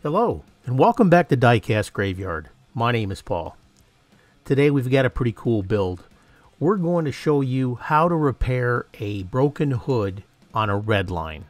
Hello, and welcome back to Diecast Graveyard. My name is Paul. Today we've got a pretty cool build. We're going to show you how to repair a broken hood on a Redline.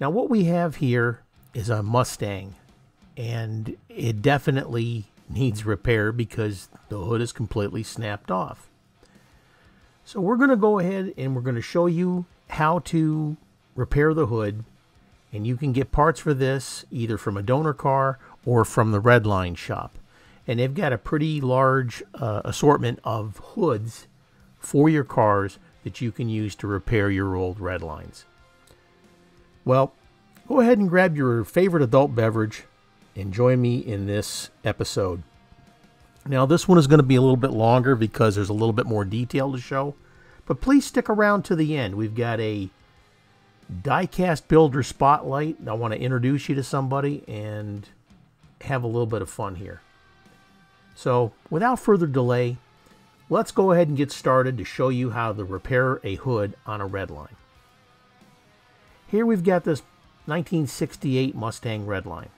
Now what we have here is a Mustang, and it definitely needs repair because the hood is completely snapped off. So we're going to go ahead and we're going to show you how to repair the hood. And you can get parts for this either from a donor car or from the Redline shop. And they've got a pretty large assortment of hoods for your cars that you can use to repair your old Redlines. Well, go ahead and grab your favorite adult beverage and join me in this episode. Now this one is going to be a little bit longer because there's a little bit more detail to show. But please stick around to the end. We've got a Diecast Builder Spotlight. I want to introduce you to somebody and have a little bit of fun here. So without further delay, let's go ahead and get started to show you how to repair a hood on a Redline. Here we've got this 1968 Mustang Redline.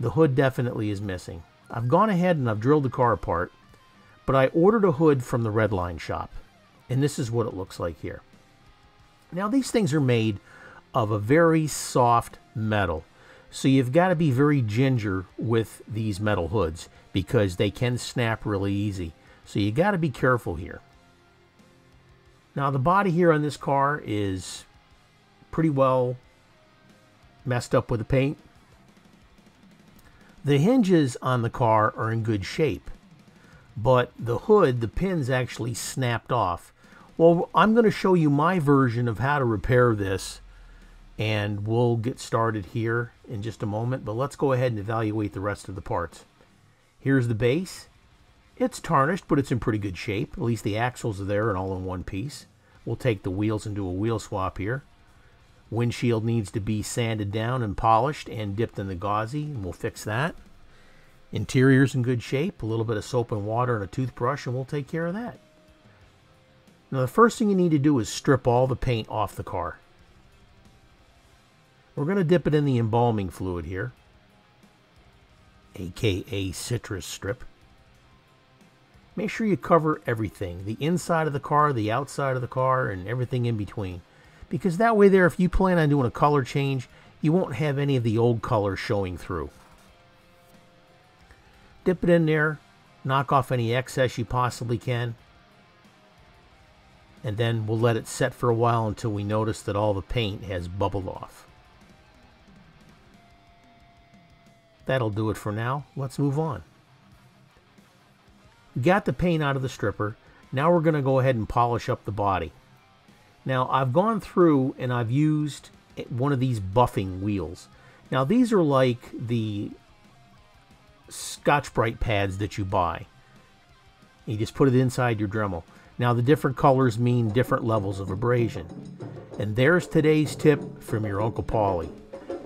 The hood definitely is missing. I've gone ahead and I've drilled the car apart, but I ordered a hood from the Redline shop, and this is what it looks like here. Now these things are made of a very soft metal, so you've got to be very ginger with these metal hoods because they can snap really easy. So you got to be careful here. Now the body here on this car is pretty well messed up with the paint. The hinges on the car are in good shape, but the hood, the pins actually snapped off. Well, I'm going to show you my version of how to repair this, and we'll get started here in just a moment, but let's go ahead and evaluate the rest of the parts. Here's the base. It's tarnished, but it's in pretty good shape. At least the axles are there and all in one piece. We'll take the wheels and do a wheel swap here. Windshield needs to be sanded down and polished and dipped in the gauzy, and we'll fix that. Interior's in good shape. A little bit of soap and water and a toothbrush, and we'll take care of that. Now the first thing you need to do is strip all the paint off the car. We're going to dip it in the embalming fluid here, aka citrus strip. Make sure you cover everything, the inside of the car, the outside of the car, and everything in between. Because that way there, if you plan on doing a color change, you won't have any of the old color showing through. Dip it in there, knock off any excess you possibly can. And then we'll let it set for a while until we notice that all the paint has bubbled off. That'll do it for now. Let's move on. We got the paint out of the stripper. Now we're going to go ahead and polish up the body. Now I've gone through and I've used one of these buffing wheels. Now these are like the Scotch-Brite pads that you buy. You just put it inside your Dremel. Now the different colors mean different levels of abrasion. And there's today's tip from your Uncle Paulie.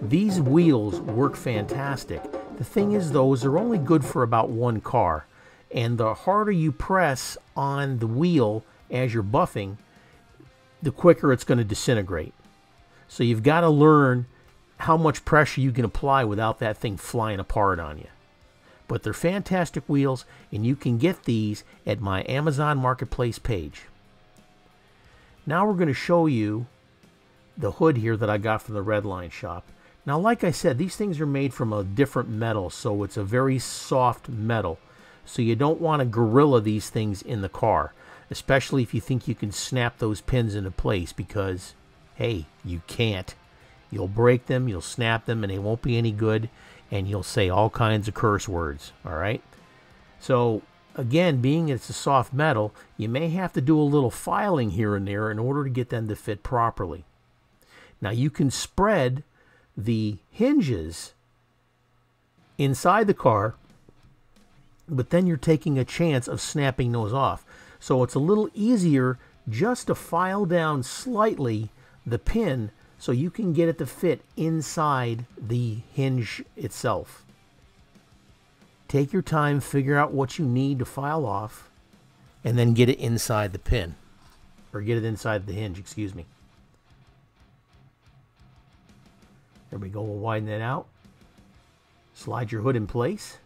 These wheels work fantastic. The thing is though, is they're only good for about one car. And the harder you press on the wheel as you're buffing, the quicker it's going to disintegrate. So you've got to learn how much pressure you can apply without that thing flying apart on you. But they're fantastic wheels, and you can get these at my Amazon Marketplace page. Now we're going to show you the hood here that I got from the Redline shop. Now like I said, these things are made from a different metal, so it's a very soft metal. So you don't want to gorilla these things in the car, especially if you think you can snap those pins into place, because, hey, you can't. You'll break them, you'll snap them, and they won't be any good. And you'll say all kinds of curse words, all right? So, again, being it's a soft metal, you may have to do a little filing here and there in order to get them to fit properly. Now, you can spread the hinges inside the car, but then you're taking a chance of snapping those off. So, it's a little easier just to file down slightly the pin so you can get it to fit inside the hinge itself. Take your time, figure out what you need to file off, and then get it inside the pin. Or get it inside the hinge, excuse me. There we go, we'll widen that out. Slide your hood in place.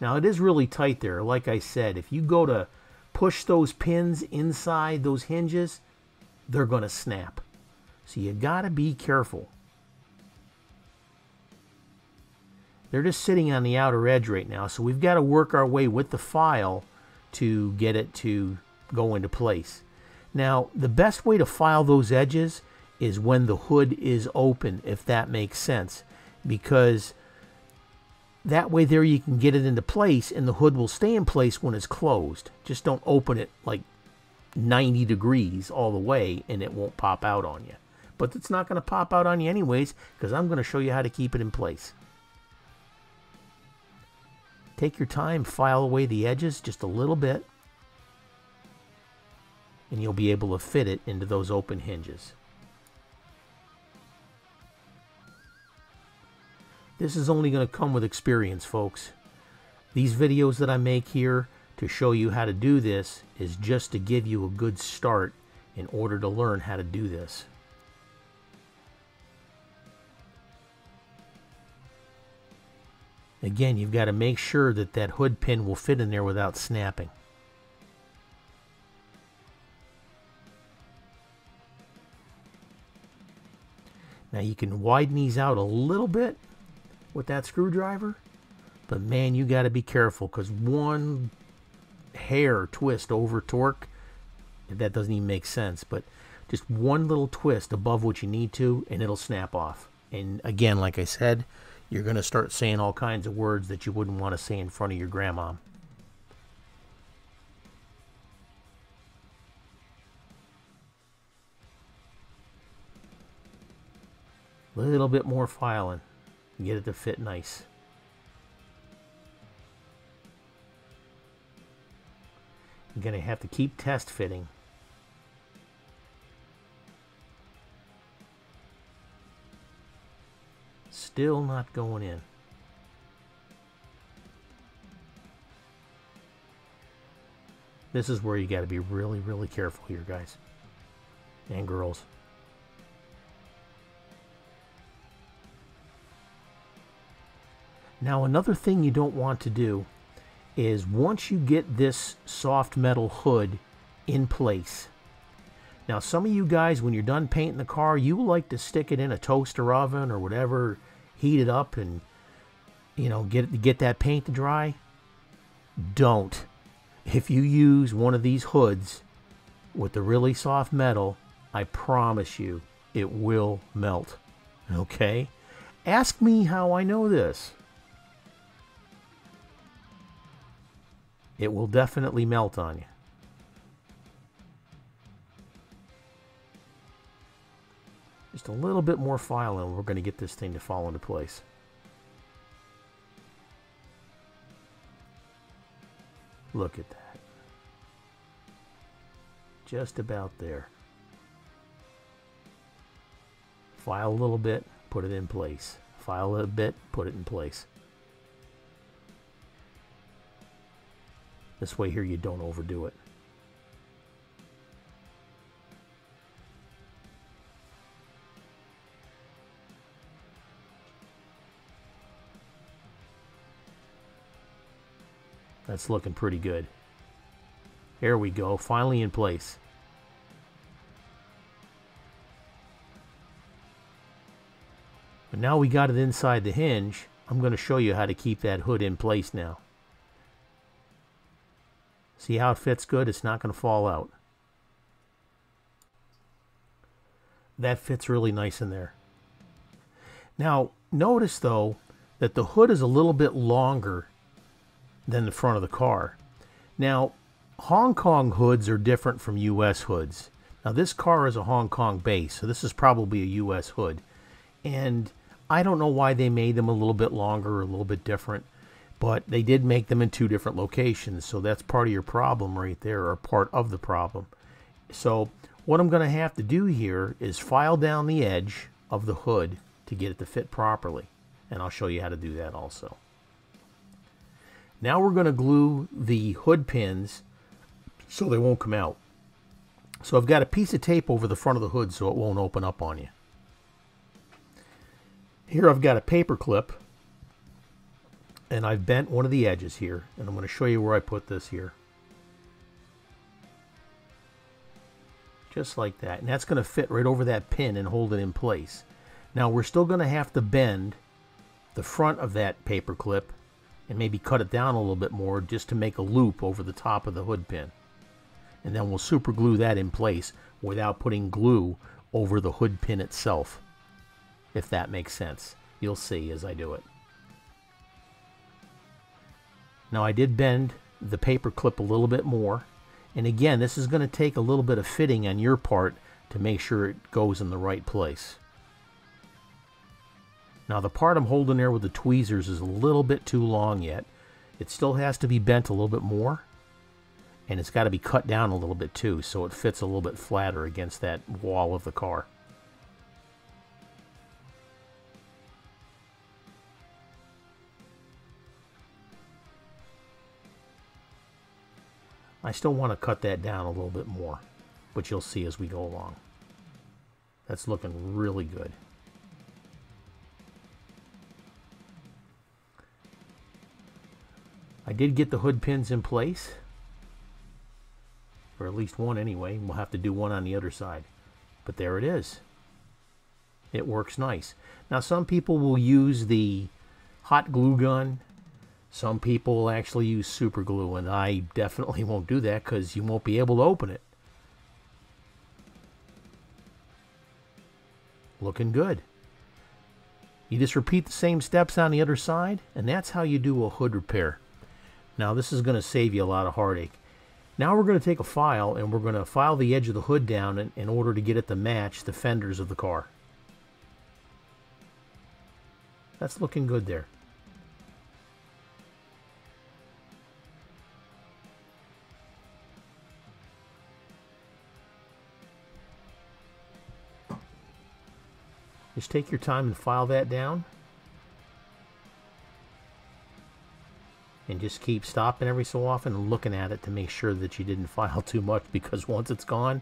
Now it is really tight there. Like I said, if you go to push those pins inside those hinges, they're going to snap. So you got to be careful. They're just sitting on the outer edge right now, so we've got to work our way with the file to get it to go into place. Now, the best way to file those edges is when the hood is open, if that makes sense, because that way there you can get it into place and the hood will stay in place when it's closed. Just don't open it like 90 degrees all the way and it won't pop out on you. But it's not going to pop out on you anyways, because I'm going to show you how to keep it in place. Take your time, file away the edges just a little bit, and you'll be able to fit it into those open hinges. This is only going to come with experience, folks. These videos that I make here to show you how to do this is just to give you a good start in order to learn how to do this. Again, you've got to make sure that that hood pin will fit in there without snapping. Now you can widen these out a little bit with that screwdriver, but man, you got to be careful, because one hair twist over torque, that doesn't even make sense, but just one little twist above what you need to and it'll snap off. And again, like I said, you're going to start saying all kinds of words that you wouldn't want to say in front of your grandma. A little bit more filing. Get it to fit nice. You're going to have to keep test fitting. Still not going in. This is where you got to be really, really careful here, guys and girls. Now, another thing you don't want to do is once you get this soft metal hood in place. Now, some of you guys, when you're done painting the car, you like to stick it in a toaster oven or whatever, heat it up, and you know, get that paint to dry. Don't. If you use one of these hoods with the really soft metal, I promise you it will melt. Okay? Ask me how I know this. It will definitely melt on you. Just a little bit more file and we're going to get this thing to fall into place. Look at that. Just about there. File a little bit, put it in place. File a bit, put it in place. This way here you don't overdo it. That's looking pretty good. There we go, finally in place. But now we got it inside the hinge. I'm going to show you how to keep that hood in place now. See how it fits good? It's not going to fall out. That fits really nice in there. Now, notice though that the hood is a little bit longer than the front of the car. Now, Hong Kong hoods are different from US hoods. Now, this car is a Hong Kong base, so this is probably a US hood. And I don't know why they made them a little bit longer or a little bit different, but they did make them in two different locations, so that's part of your problem right there, or part of the problem. So what I'm going to have to do here is file down the edge of the hood to get it to fit properly, and I'll show you how to do that also. Now we're going to glue the hood pins so they won't come out. So I've got a piece of tape over the front of the hood so it won't open up on you. Here I've got a paper clip, and I've bent one of the edges here, and I'm going to show you where I put this here. Just like that, and that's going to fit right over that pin and hold it in place. Now we're still going to have to bend the front of that paper clip and maybe cut it down a little bit more just to make a loop over the top of the hood pin. And then we'll super glue that in place without putting glue over the hood pin itself, if that makes sense. You'll see as I do it. Now I did bend the paper clip a little bit more, and again this is going to take a little bit of fitting on your part to make sure it goes in the right place. Now the part I'm holding there with the tweezers is a little bit too long yet. It still has to be bent a little bit more, and it's got to be cut down a little bit too so it fits a little bit flatter against that wall of the car. I still want to cut that down a little bit more, but you'll see as we go along. That's looking really good. I did get the hood pins in place, or at least one anyway. We'll have to do one on the other side, but there it is. It works nice. Now some people will use the hot glue gun, some people actually use super glue, and I definitely won't do that because you won't be able to open it. Looking good. You just repeat the same steps on the other side, and that's how you do a hood repair. Now this is going to save you a lot of heartache. Now we're going to take a file and we're going to file the edge of the hood down in order to get it to match the fenders of the car. That's looking good there. Just take your time and file that down. And just keep stopping every so often and looking at it to make sure that you didn't file too much, because once it's gone,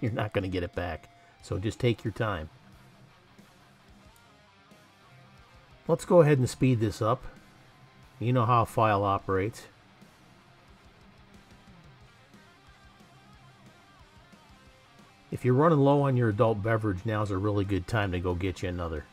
you're not going to get it back. So just take your time. Let's go ahead and speed this up. You know how a file operates. If you're running low on your adult beverage, now's a really good time to go get you another.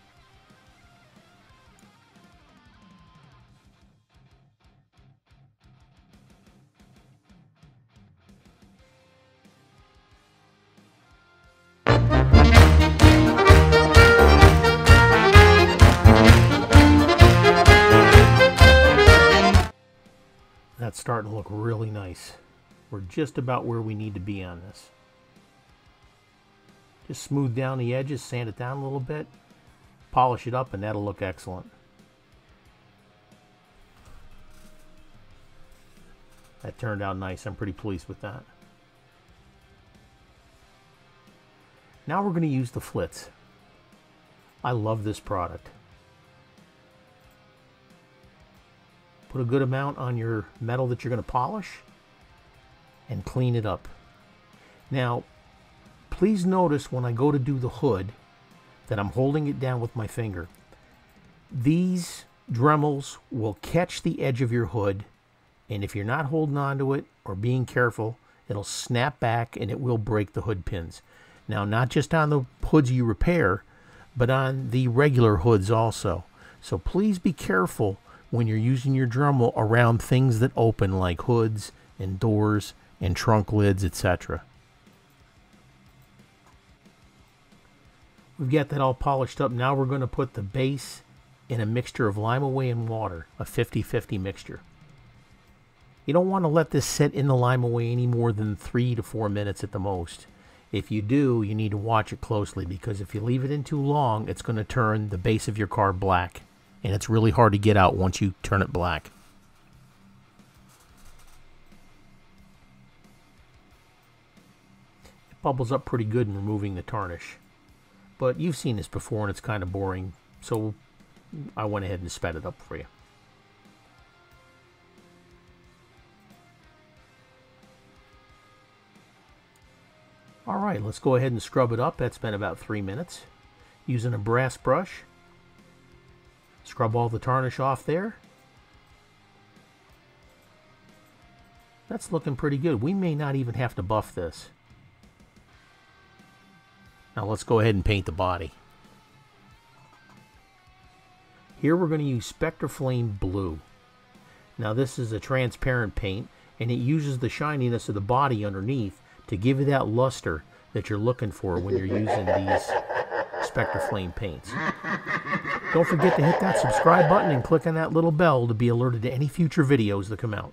That's starting to look really nice. We're just about where we need to be on this. Just smooth down the edges, sand it down a little bit, polish it up, and that'll look excellent. That turned out nice. I'm pretty pleased with that. Now we're going to use the Flitz. I love this product. Put a good amount on your metal that you're going to polish and clean it up. Now, please notice when I go to do the hood that I'm holding it down with my finger. These Dremels will catch the edge of your hood, and if you're not holding onto it or being careful, it'll snap back and it will break the hood pins. Now, not just on the hoods you repair, but on the regular hoods also. So please be careful when you're using your Dremel around things that open, like hoods and doors and trunk lids, etc. We've got that all polished up. Now we're going to put the base in a mixture of LimeAway and water, a 50-50 mixture. You don't want to let this sit in the LimeAway any more than 3 to 4 minutes at the most. If you do, you need to watch it closely, because if you leave it in too long, it's going to turn the base of your car black. And it's really hard to get out once you turn it black. It bubbles up pretty good in removing the tarnish. But you've seen this before and it's kind of boring, so I went ahead and sped it up for you. Alright, let's go ahead and scrub it up. That's been about 3 minutes. Using a brass brush, Scrub all the tarnish off there. That's looking pretty good. We may not even have to buff this. Now let's go ahead and paint the body. Here we're going to use Spectraflame Blue. Now this is a transparent paint, and it uses the shininess of the body underneath to give you that luster that you're looking for when you're using these Spectraflame paints. Don't forget to hit that subscribe button and click on that little bell to be alerted to any future videos that come out.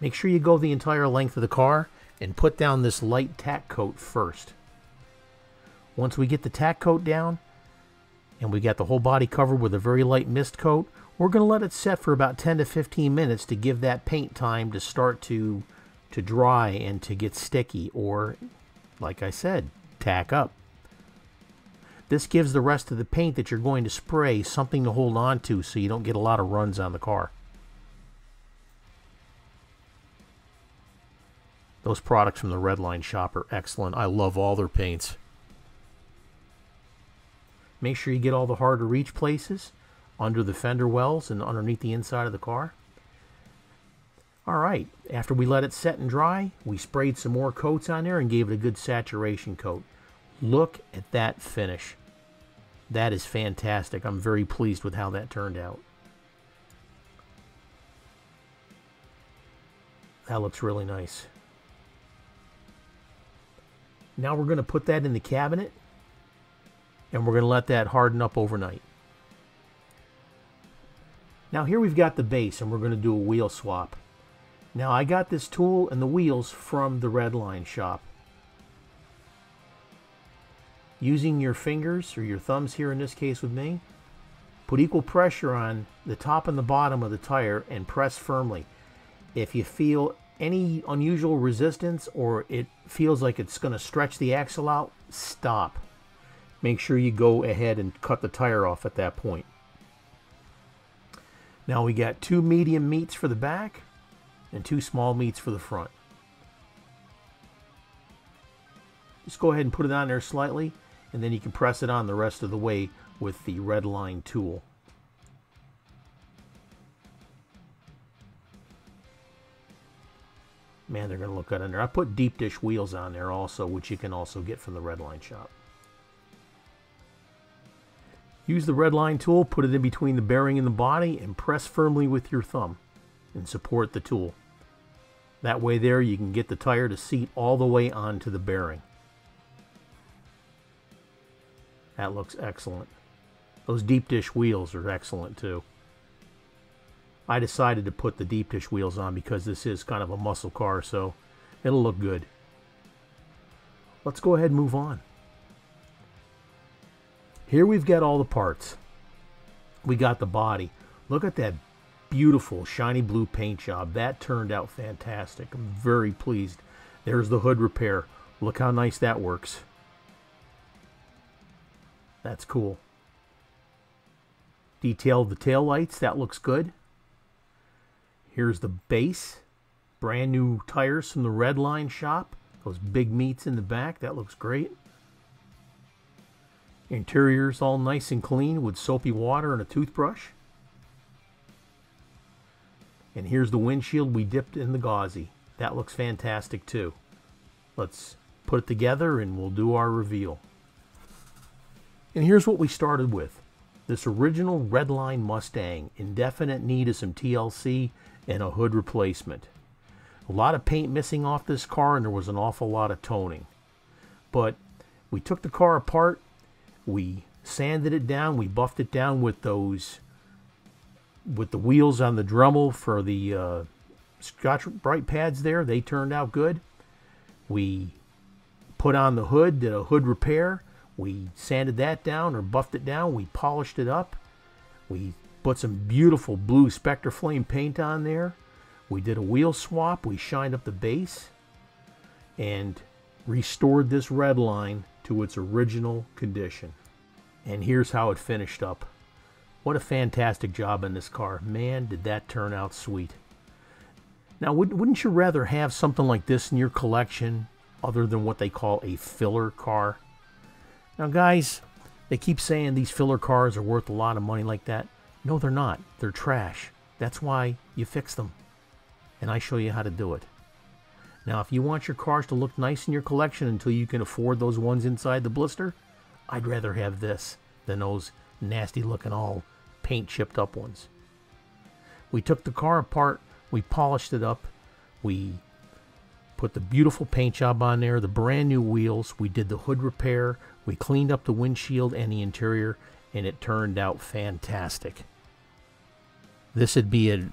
Make sure you go the entire length of the car and put down this light tack coat first. Once we get the tack coat down, and we got the whole body covered with a very light mist coat, we're going to let it set for about 10 to 15 minutes to give that paint time to start to dry and to get sticky, or, like I said, tack up. This gives the rest of the paint that you're going to spray something to hold on to so you don't get a lot of runs on the car. Those products from the Redline Shop are excellent. I love all their paints. Make sure you get all the hard to reach places under the fender wells and underneath the inside of the car. Alright, after we let it set and dry, we sprayed some more coats on there and gave it a good saturation coat. Look at that finish. That is fantastic. I'm very pleased with how that turned out. That looks really nice. Now we're going to put that in the cabinet, and we're going to let that harden up overnight. Now here we've got the base, and we're going to do a wheel swap. Now I got this tool and the wheels from the Redline Shop. Using your fingers, or your thumbs here in this case with me, put equal pressure on the top and the bottom of the tire and press firmly. If you feel any unusual resistance or it feels like it's going to stretch the axle out, stop. Make sure you go ahead and cut the tire off at that point. Now we got two medium meats for the back and two small meats for the front. Just go ahead and put it on there slightly, and then you can press it on the rest of the way with the Redline tool. Man, they're going to look good on there. I put deep dish wheels on there also, which you can also get from the Redline Shop. Use the Redline tool, put it in between the bearing and the body, and press firmly with your thumb and support the tool. That way there you can get the tire to seat all the way onto the bearing. That looks excellent. Those deep dish wheels are excellent too. I decided to put the deep dish wheels on because this is kind of a muscle car, so it'll look good. Let's go ahead and move on. Here we've got all the parts. We got the body. Look at that beautiful shiny blue paint job. That turned out fantastic. I'm very pleased. There's the hood repair. Look how nice that works. That's cool. Detail the taillights. That looks good. Here's the base, brand new tires from the Redline Shop, those big meats in the back, that looks great. Interior's all nice and clean with soapy water and a toothbrush. And here's the windshield we dipped in the gauzy, that looks fantastic too. Let's put it together and we'll do our reveal. And here's what we started with. This original Redline Mustang in definite need of some TLC and a hood replacement. A lot of paint missing off this car, and there was an awful lot of toning. But we took the car apart, we sanded it down, we buffed it down with the wheels on the Dremel for the Scotch-Brite pads there. They turned out good. We put on the hood, did a hood repair. We sanded that down or buffed it down. We polished it up. We put some beautiful blue Spectraflame paint on there. We did a wheel swap. We shined up the base and restored this Redline to its original condition. And here's how it finished up. What a fantastic job on this car. Man, did that turn out sweet. Now, wouldn't you rather have something like this in your collection other than what they call a filler car? Now guys, They keep saying these filler cars are worth a lot of money like that. No, they're not. They're trash. That's why you fix them. And I show you how to do it. Now, if you want your cars to look nice in your collection until you can afford those ones inside the blister, I'd rather have this than those nasty looking all paint chipped up ones. We took the car apart, we polished it up, we put the beautiful paint job on there, the brand new wheels, we did the hood repair, we cleaned up the windshield and the interior, and it turned out fantastic. This would be a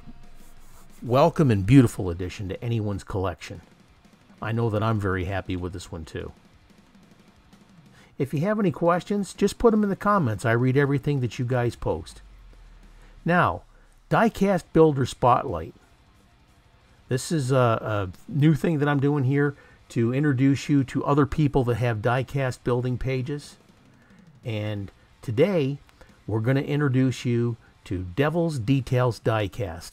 welcome and beautiful addition to anyone's collection. I know that I'm very happy with this one too. If you have any questions, just put them in the comments. I read everything that you guys post. Now, Diecast Builder Spotlight. This is a new thing that I'm doing here to introduce you to other people that have diecast building pages. And today, we're going to introduce you to Devil's Details Diecast.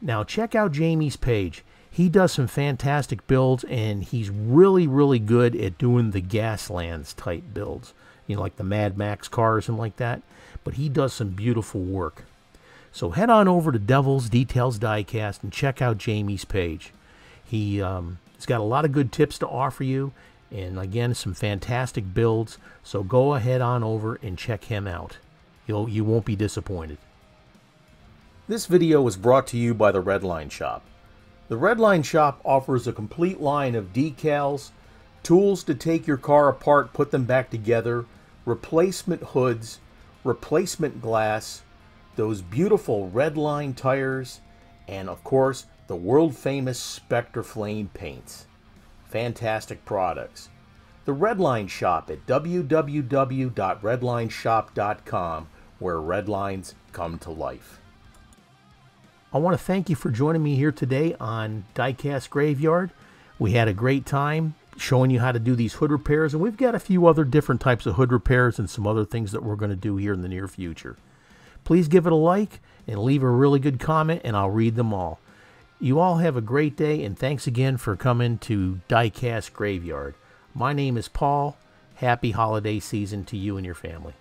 Now, check out Jamie's page. He does some fantastic builds, and he's really, really good at doing the Gaslands type builds. You know, like the Mad Max cars and like that. But he does some beautiful work. So head on over to Devil's Details Diecast and check out Jamie's page. He's got a lot of good tips to offer you, and again, some fantastic builds. So go ahead on over and check him out. You won't be disappointed. This video is brought to you by the Redline Shop. The Redline Shop offers a complete line of decals, tools to take your car apart, put them back together, replacement hoods, replacement glass, those beautiful Redline tires, and of course the world famous Spectraflame paints. Fantastic products. The Redline Shop at www.redlineshop.com, where redlines come to life. I want to thank you for joining me here today on Diecast Graveyard. We had a great time showing you how to do these hood repairs, and we've got a few other different types of hood repairs and some other things that we're going to do here in the near future. Please give it a like and leave a really good comment, and I'll read them all. You all have a great day, and thanks again for coming to Diecast Graveyard. My name is Paul. Happy holiday season to you and your family.